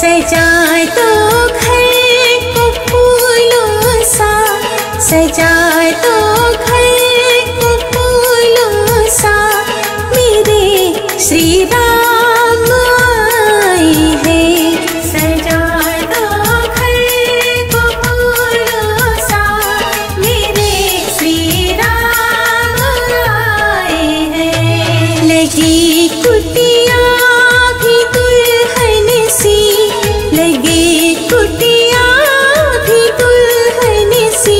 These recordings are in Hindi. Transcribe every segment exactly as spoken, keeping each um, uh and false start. सजा दो घर को फूलों सा, सजा दो घर को फूलों सा, मेरे श्री राम आए हैं। सजा दो घर को फूलों सा, मेरे श्री राम आए हैं। लगी कुटिया भी दुल्हन सी, लगी कुटिया भी दुल्हन सी।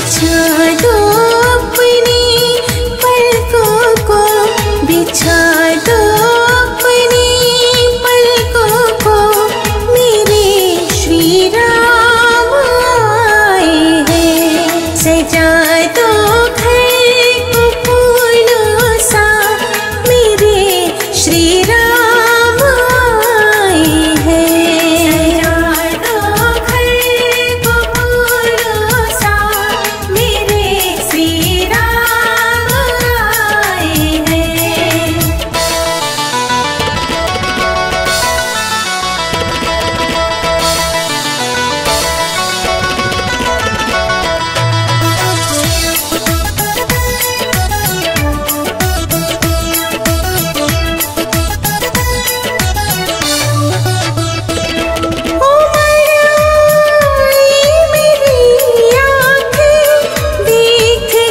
बिछा दो अपने पलकों को, बिछा दो अपने पलकों को, मेरे श्री राम आए हैं। सजा दो घर को फूलों सा, मेरे श्री राम आए हैं। सजा दो घर को फूलों सा, मेरे श्री राम आए हैं। ओ मलाए मेरी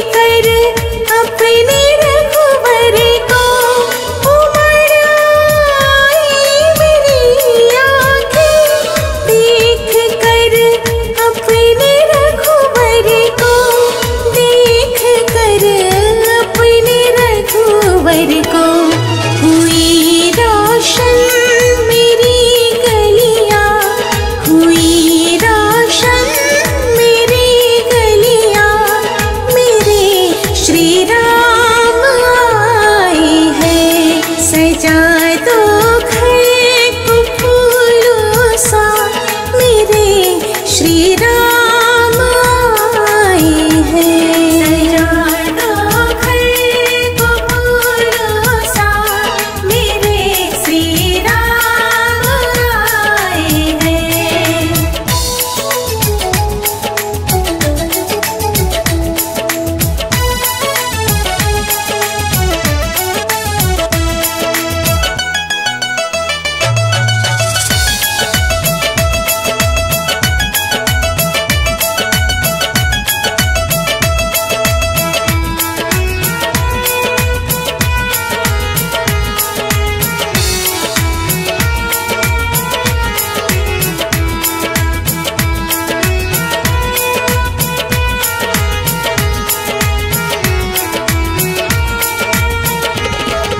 आँखें देख कर अपने रघुवर को, ओ मलाए मेरी आँखें देख कर अपने रघुवर को, देख कर अपने रघुवर को, हुई रोशन मेरी गलियाँ, हुई रोशन मेरी गलियाँ, मेरे श्री राम आए हैं। सजा दो घर को फूलों सा, मेरे श्री राम आए हैं। सजा दो घर को फूलों सा, मेरे श्री राम आए हैं। तुम आकर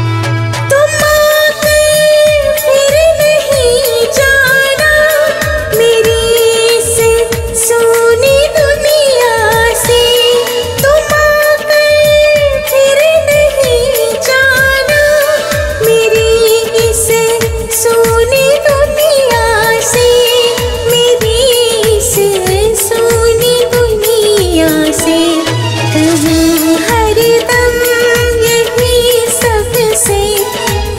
फिर नहीं जाना, मेरी इस सोनी दुनिया से। तुम आकर फिर नहीं जाना, मेरी इस सोनी दुनिया से, मेरी इस सोनी दुनिया से। कहूँ हरदम यही सबसे,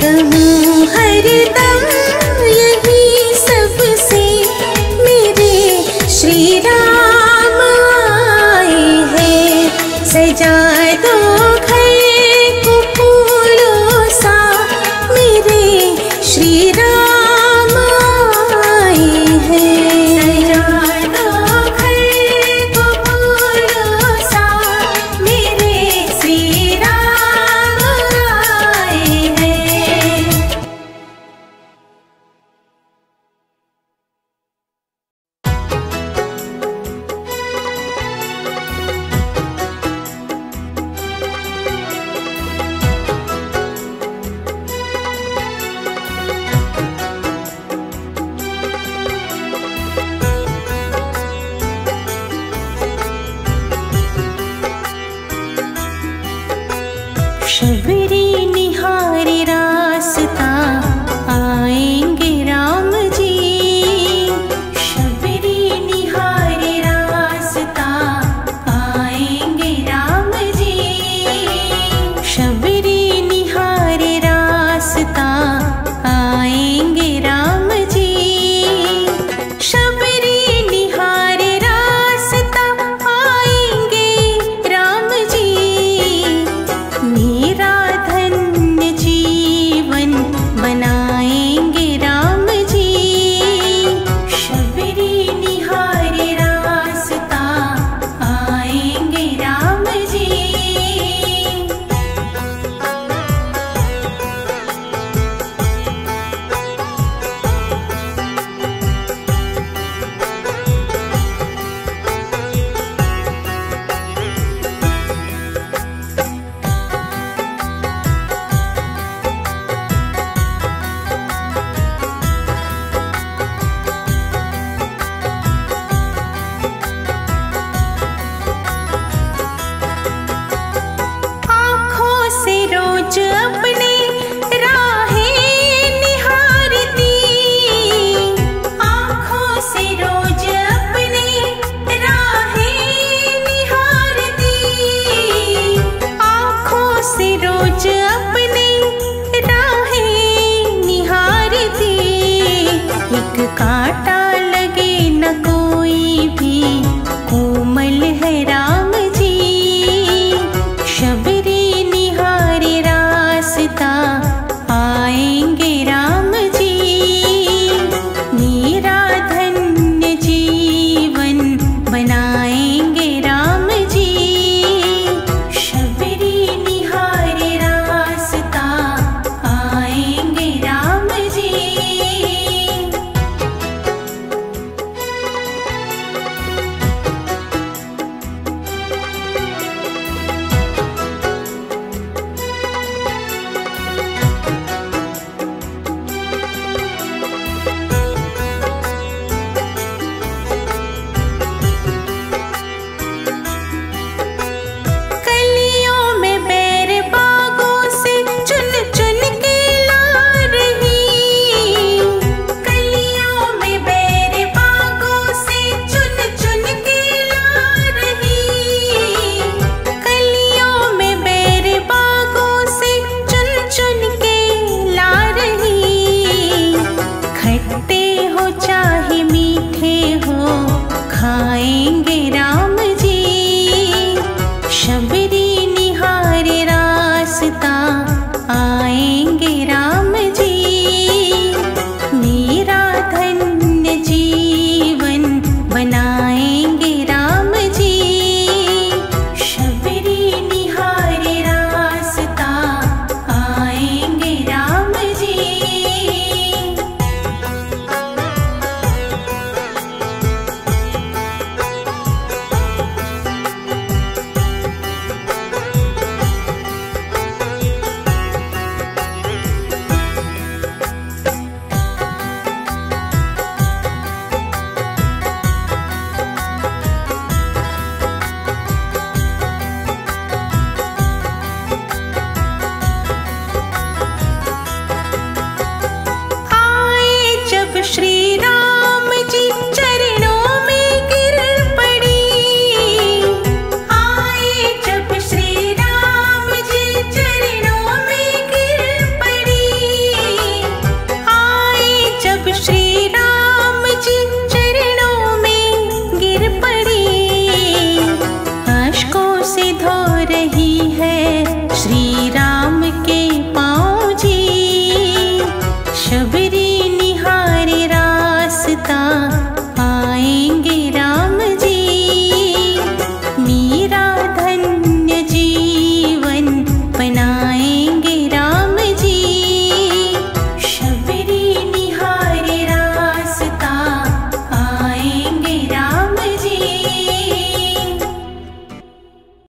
कहूँ हरदम यही सबसे, मेरे श्री राम आए हैं। सजा दो घर को फूलों सा, मेरे श्री राम आए हैं। सजा दो घर को फूलों सा, मेरे श्री राम आए हैं। शबरी